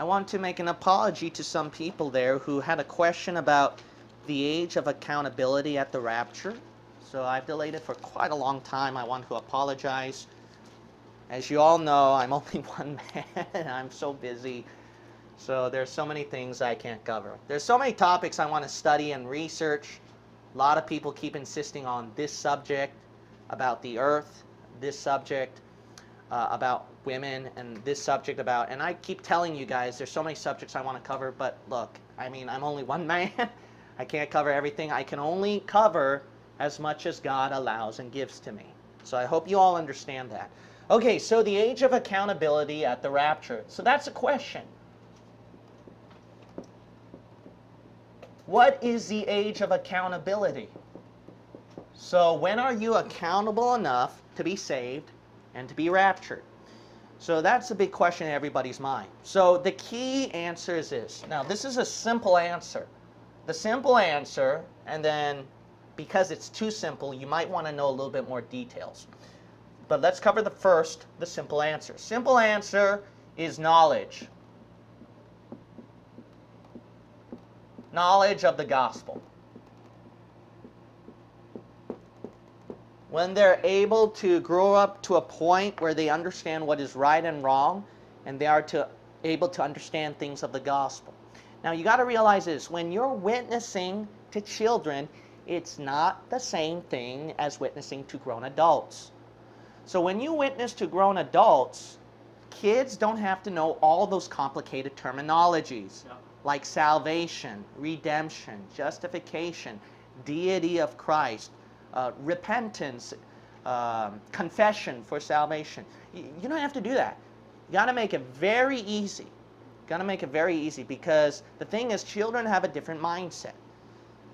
I want to make an apology to some people there who had a question about the age of accountability at the rapture. So I've delayed it for quite a long time. I want to apologize. As you all know, I'm only one man and I'm so busy. So there's so many things I can't cover. There's so many topics I want to study and research. A lot of people keep insisting on this subject about the earth, this subject about women, and this subject about, and I keep telling you guys there's so many subjects I want to cover, but look, I mean, I'm only one man. I can't cover everything. I can only cover as much as God allows and gives to me. So I hope you all understand that. Okay, so the age of accountability at the rapture. So that's a question. What is the age of accountability? So when are you accountable enough to be saved and to be raptured? So that's a big question in everybody's mind. So the key answer is this. Now, this is a simple answer. The simple answer, and then because it's too simple, you might want to know a little bit more details. But let's cover the first, the simple answer. Simple answer is knowledge. Knowledge of the gospel. When they're able to grow up to a point where they understand what is right and wrong, and they are able to understand things of the gospel. Now you got to realize this, when you're witnessing to children, it's not the same thing as witnessing to grown adults. So when you witness to grown adults, kids don't have to know all those complicated terminologies, like salvation, redemption, justification, deity of Christ, repentance, confession for salvation. You don't have to do that. You got to make it very easy. Got to make it very easy, because the thing is, children have a different mindset.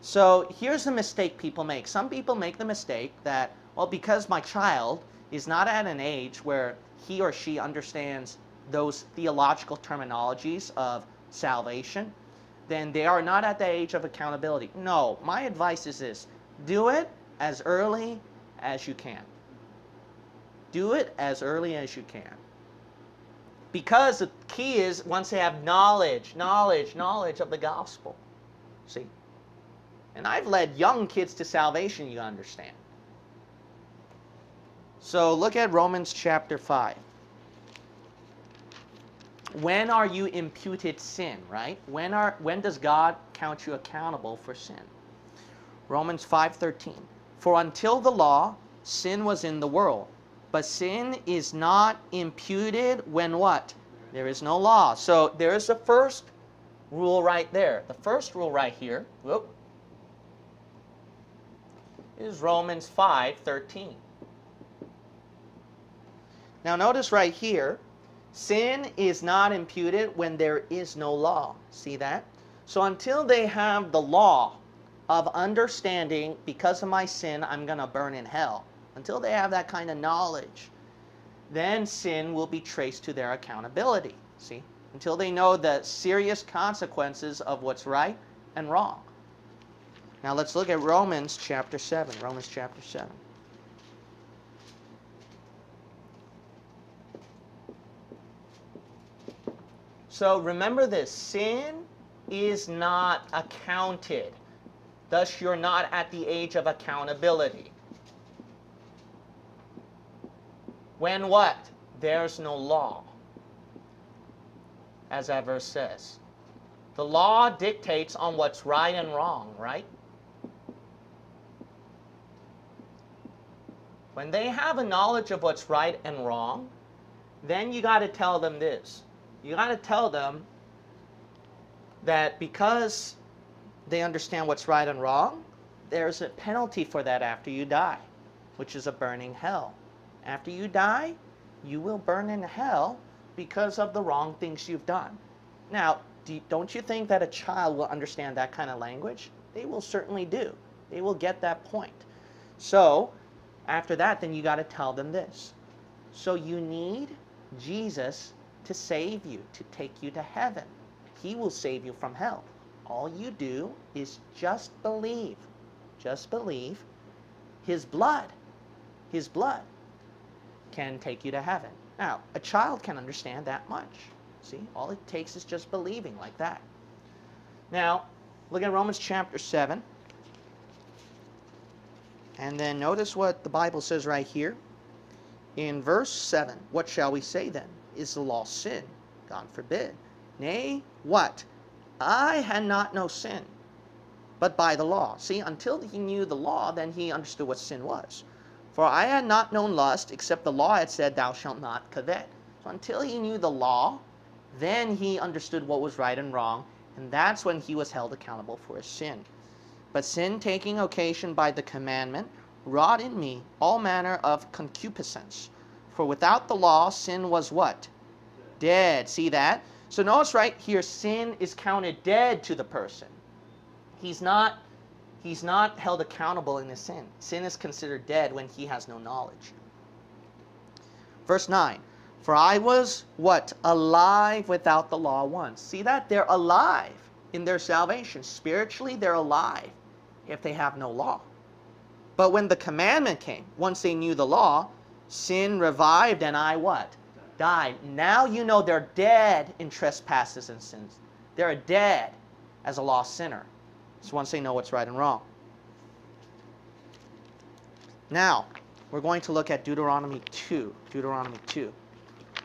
So here's the mistake people make. Some people make the mistake that, well, because my child is not at an age where he or she understands those theological terminologies of salvation, then they are not at the age of accountability. No, my advice is this. Do it as early as you can. Do it as early as you can. Because the key is, once they have knowledge of the gospel. See? And I've led young kids to salvation, you understand. So look at Romans chapter 5. When are you imputed sin, right? When does God count you accountable for sin? Romans 5:13. For until the law, sin was in the world. But sin is not imputed when what? There is no law. So there is the first rule right there. The first rule right here, whoop, is Romans 5:13. Now notice right here, sin is not imputed when there is no law. See that? So until they have the law of understanding, because of my sin, I'm going to burn in hell. Until they have that kind of knowledge, then sin will be traced to their accountability. See? Until they know the serious consequences of what's right and wrong. Now let's look at Romans chapter 7. Romans chapter 7. So remember this, sin is not accounted. Thus, you're not at the age of accountability. When what? There's no law, as that verse says. The law dictates on what's right and wrong, right? When they have a knowledge of what's right and wrong, then you got to tell them this. You got to tell them that because they understand what's right and wrong, there's a penalty for that after you die, which is a burning hell. After you die, you will burn in hell because of the wrong things you've done. Now, don't you think that a child will understand that kind of language? They will certainly do. They will get that point. So, after that, then you got to tell them this. So you need Jesus to save you, to take you to heaven. He will save you from hell. All you do is just believe. Just believe. His blood. His blood can take you to heaven. Now, a child can understand that much. See, all it takes is just believing like that. Now, look at Romans chapter 7. And then notice what the Bible says right here. In verse 7, what shall we say then? Is the law sin? God forbid. Nay, what? I had not known sin, but by the law. See, until he knew the law, then he understood what sin was. For I had not known lust, except the law had said, thou shalt not covet. So until he knew the law, then he understood what was right and wrong, and that's when he was held accountable for his sin. But sin, taking occasion by the commandment, wrought in me all manner of concupiscence. For without the law, sin was what? Dead. See that? So notice right here, sin is counted dead to the person. He's not held accountable in his sin. Sin is considered dead when he has no knowledge. Verse 9, for I was, what? Alive without the law once. See that? They're alive in their salvation. Spiritually, they're alive if they have no law. But when the commandment came, once they knew the law, sin revived and I, what? Died. Now you know they're dead in trespasses and sins. They're dead as a lost sinner. So once they know what's right and wrong. Now, we're going to look at Deuteronomy 2. Deuteronomy 2.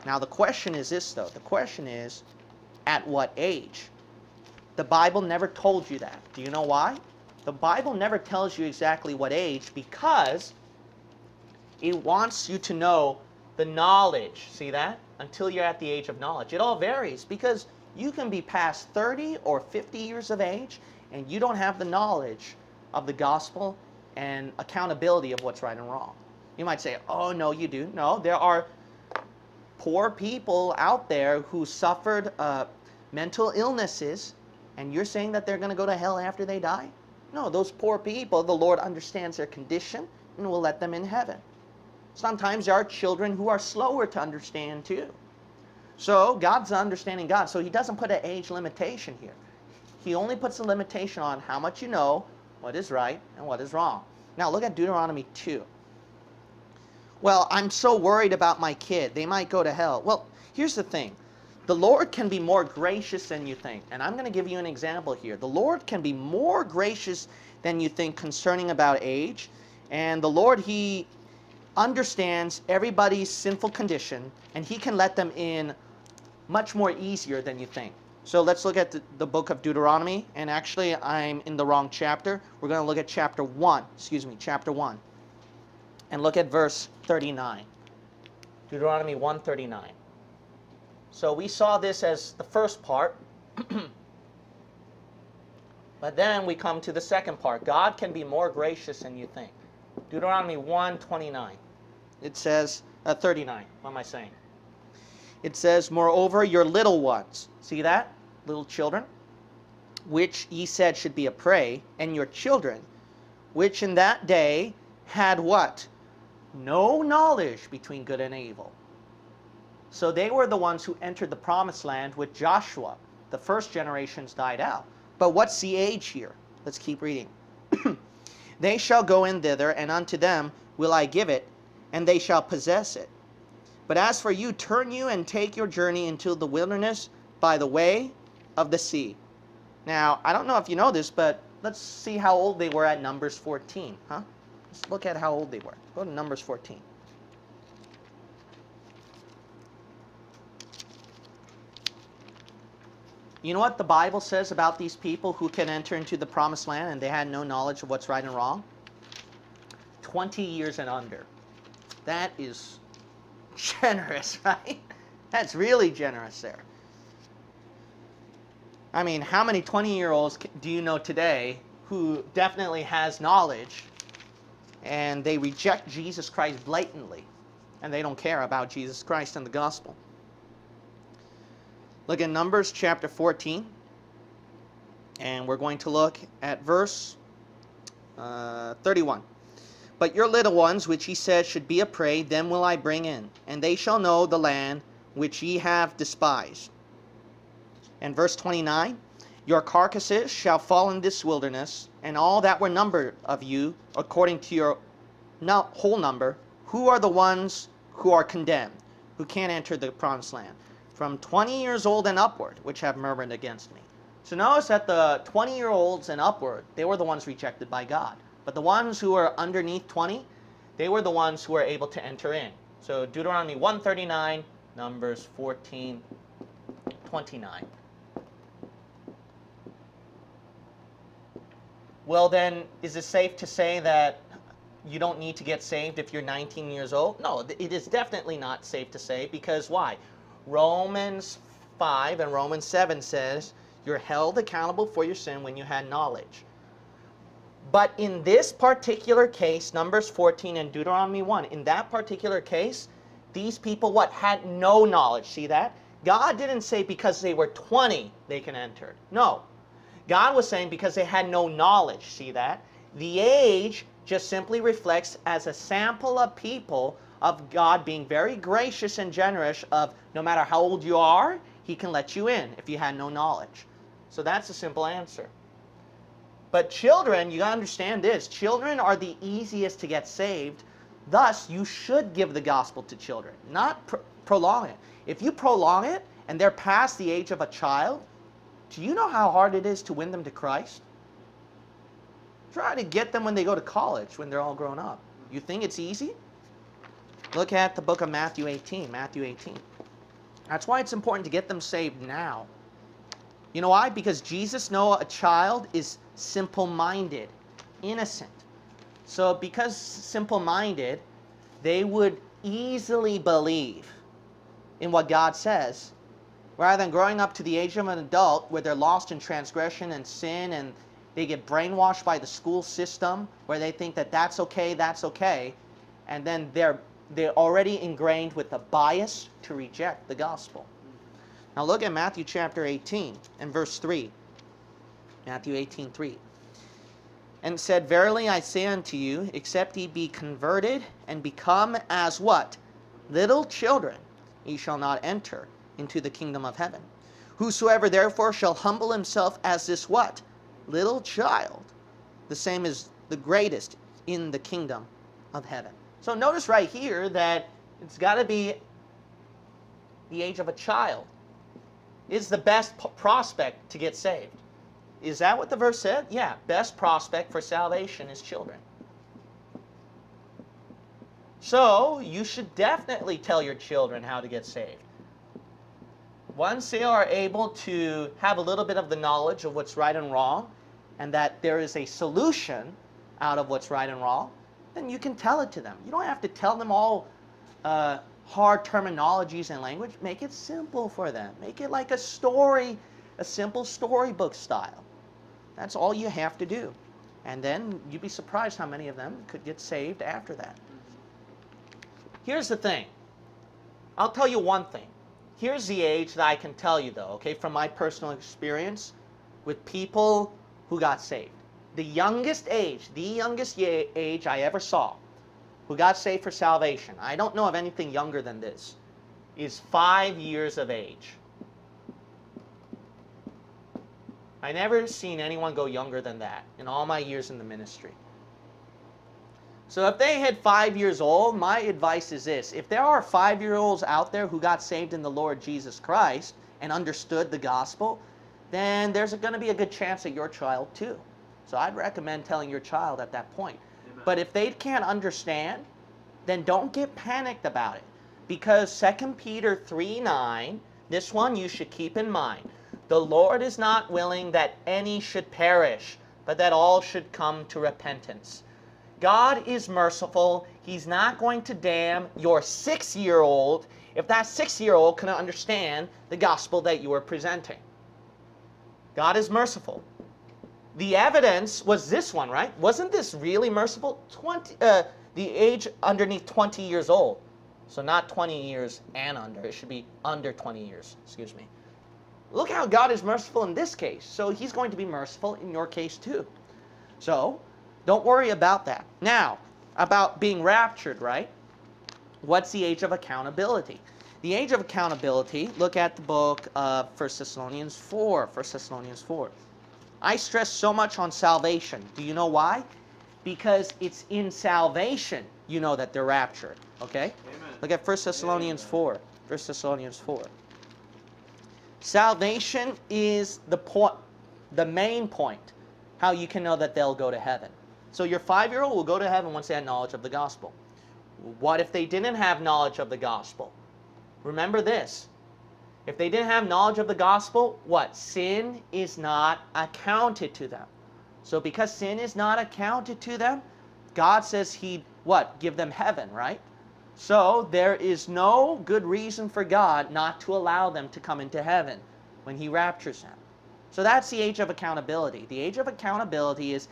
Now, the question is this, though. The question is, at what age? The Bible never told you that. Do you know why? The Bible never tells you exactly what age because it wants you to know the knowledge. See that? Until you're at the age of knowledge. It all varies because you can be past 30 or 50 years of age and you don't have the knowledge of the gospel and accountability of what's right and wrong. You might say, oh, no, you do. No, there are poor people out there who suffered mental illnesses, and you're saying that they're going to go to hell after they die? No, those poor people, the Lord understands their condition and will let them in heaven. Sometimes there are children who are slower to understand too. So God's understanding God, so He doesn't put an age limitation here. He only puts a limitation on how much you know, what is right, and what is wrong. Now look at Deuteronomy 2. Well, I'm so worried about my kid. They might go to hell. Well, here's the thing. The Lord can be more gracious than you think. And I'm going to give you an example here. The Lord can be more gracious than you think concerning about age. And the Lord, He understands everybody's sinful condition. And He can let them in much more easier than you think. So let's look at the book of Deuteronomy. And actually, I'm in the wrong chapter. We're going to look at chapter 1. Excuse me, chapter 1. And look at verse 39, Deuteronomy 1:39. So we saw this as the first part, but then we come to the second part. God can be more gracious than you think. Deuteronomy 1:29. It says, 39, what am I saying? It says, moreover, your little ones, see that? Little children, which ye said should be a prey, and your children, which in that day had what? No knowledge between good and evil. So they were the ones who entered the promised land with Joshua. The first generations died out. But what's the age here? Let's keep reading. They shall go in thither, and unto them will I give it, and they shall possess it. But as for you, turn you and take your journey into the wilderness by the way of the sea. Now, I don't know if you know this, but let's see how old they were at Numbers 14, huh? Let's look at how old they were. Go to Numbers 14. You know what the Bible says about these people who can enter into the promised land and they had no knowledge of what's right and wrong? 20 years and under. That is generous, right? That's really generous there. I mean, how many 20-year-olds do you know today who definitely has knowledge and they reject Jesus Christ blatantly, and they don't care about Jesus Christ and the gospel? Look at Numbers chapter 14, and we're going to look at verse 31. But your little ones, which he said should be a prey, them will I bring in, and they shall know the land which ye have despised. And verse 29, your carcasses shall fall in this wilderness, and all that were numbered of you, according to your whole number, who are the ones who are condemned, who can't enter the promised land. from 20 years old and upward, which have murmured against me. So notice that the 20-year-olds and upward, they were the ones rejected by God. But the ones who were underneath 20, they were the ones who were able to enter in. So Deuteronomy 139, Numbers 14, 29. Well then, is it safe to say that you don't need to get saved if you're 19 years old? No, it is definitely not safe to say, because why? Romans 5 and Romans 7 says, you're held accountable for your sin when you had knowledge. But in this particular case, Numbers 14 and Deuteronomy 1, in that particular case, these people, what? Had no knowledge. See that? God didn't say because they were 20, they can enter. No. God was saying because they had no knowledge. See that? The age just simply reflects as a sample of people of God being very gracious and generous of no matter how old you are, He can let you in if you had no knowledge. So that's a simple answer. But children, you got to understand this, children are the easiest to get saved. Thus, you should give the gospel to children, not prolong it. If you prolong it and they're past the age of a child, do you know how hard it is to win them to Christ? Try to get them when they go to college, when they're all grown up. You think it's easy? Look at the book of Matthew 18, Matthew 18. That's why it's important to get them saved now. You know why? Because Jesus knew a child is simple-minded, innocent. So because simple-minded, they would easily believe in what God says, rather than growing up to the age of an adult where they're lost in transgression and sin and they get brainwashed by the school system where they think that that's okay, and then they're already ingrained with a bias to reject the gospel. Now look at Matthew chapter 18 and verse 3. Matthew 18, 3. And said, verily I say unto you, except ye be converted and become as what? Little children, ye shall not enter into the kingdom of heaven. Whosoever therefore shall humble himself as this what? Little child, the same is the greatest in the kingdom of heaven. So notice right here that it's got to be the age of a child is the best prospect to get saved. Is that what the verse said? Yeah, best prospect for salvation is children. So you should definitely tell your children how to get saved. Once they are able to have a little bit of the knowledge of what's right and wrong, and that there is a solution out of what's right and wrong, then you can tell it to them. You don't have to tell them all hard terminologies and language. Make it simple for them. Make it like a story, a simple storybook style. That's all you have to do. And then you'd be surprised how many of them could get saved after that. Here's the thing. I'll tell you one thing. Here's the age that I can tell you though, okay, from my personal experience with people who got saved. The youngest age I ever saw who got saved for salvation, I don't know of anything younger than this, is 5 years of age. I never seen anyone go younger than that in all my years in the ministry. So if they hit 5 years old, my advice is this. If there are 5-year-olds out there who got saved in the Lord Jesus Christ and understood the gospel, then there's going to be a good chance of your child too. So I'd recommend telling your child at that point. Amen. But if they can't understand, then don't get panicked about it. Because 2 Peter 3:9, this one you should keep in mind. The Lord is not willing that any should perish, but that all should come to repentance. God is merciful. He's not going to damn your 6-year-old if that 6-year-old can understand the gospel that you are presenting. God is merciful. The evidence was this one, right? Wasn't this really merciful? The age underneath 20 years old. So not 20 years and under. It should be under 20 years. Excuse me. Look how God is merciful in this case. So He's going to be merciful in your case too. So don't worry about that. Now, about being raptured, right? What's the age of accountability? The age of accountability, look at the book of 1 Thessalonians 4. 1 Thessalonians 4. I stress so much on salvation. Do you know why? Because it's in salvation you know that they're raptured. Okay? Amen. Look at 1 Thessalonians 4. 1 Thessalonians 4. Salvation is the main point, how you can know that they'll go to heaven. So your 5-year-old will go to heaven once they had knowledge of the gospel. What if they didn't have knowledge of the gospel? Remember this. If they didn't have knowledge of the gospel, what? Sin is not accounted to them. So because sin is not accounted to them, God says he'd, what? Give them heaven, right? So there is no good reason for God not to allow them to come into heaven when he raptures them. So that's the age of accountability. The age of accountability is,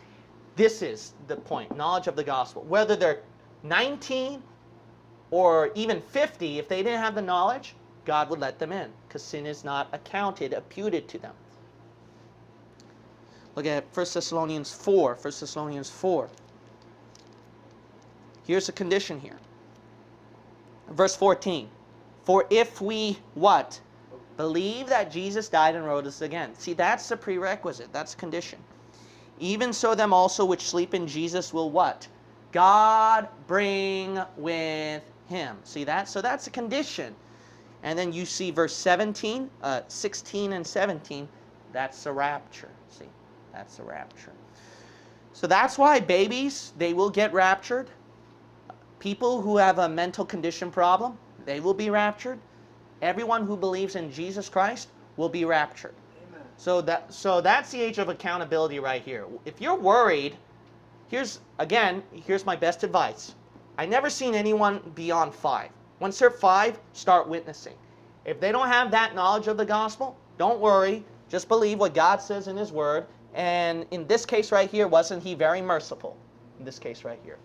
this is the point, knowledge of the gospel. Whether they're 19 or even 50, if they didn't have the knowledge, God would let them in, because sin is not accounted, imputed to them. Look at 1 Thessalonians 4. 1 Thessalonians 4. Here's the condition here. Verse 14. For if we, what? Believe that Jesus died and rose again. See, that's the prerequisite. That's the condition. Even so them also which sleep in Jesus will, what? God bring with him. See that? So that's a condition. And then you see verse 17, 16 and 17. That's the rapture. See, that's the rapture. So that's why babies, they will get raptured. People who have a mental condition problem, they will be raptured. Everyone who believes in Jesus Christ will be raptured. Amen. So that's the age of accountability right here. If you're worried, here's my best advice. I never seen anyone beyond 5. Once they're 5, start witnessing. If they don't have that knowledge of the gospel, don't worry. Just believe what God says in his word. And in this case right here, wasn't he very merciful? In this case right here.